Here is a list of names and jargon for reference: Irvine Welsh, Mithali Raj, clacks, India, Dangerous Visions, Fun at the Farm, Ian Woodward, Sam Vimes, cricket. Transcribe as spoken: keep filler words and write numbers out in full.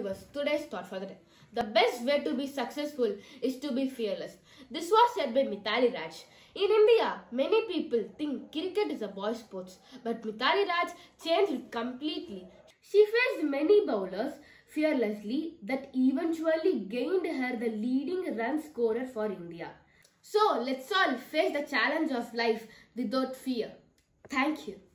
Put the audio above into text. viewers, today's thought for the day. The best way to be successful is to be fearless. This was said by Mithali Raj. In India, many people think cricket is a boy sport, but Mithali Raj changed it completely. She faced many bowlers fearlessly that eventually gained her the leading run scorer for India. So, let's all face the challenge of life without fear. Thank you.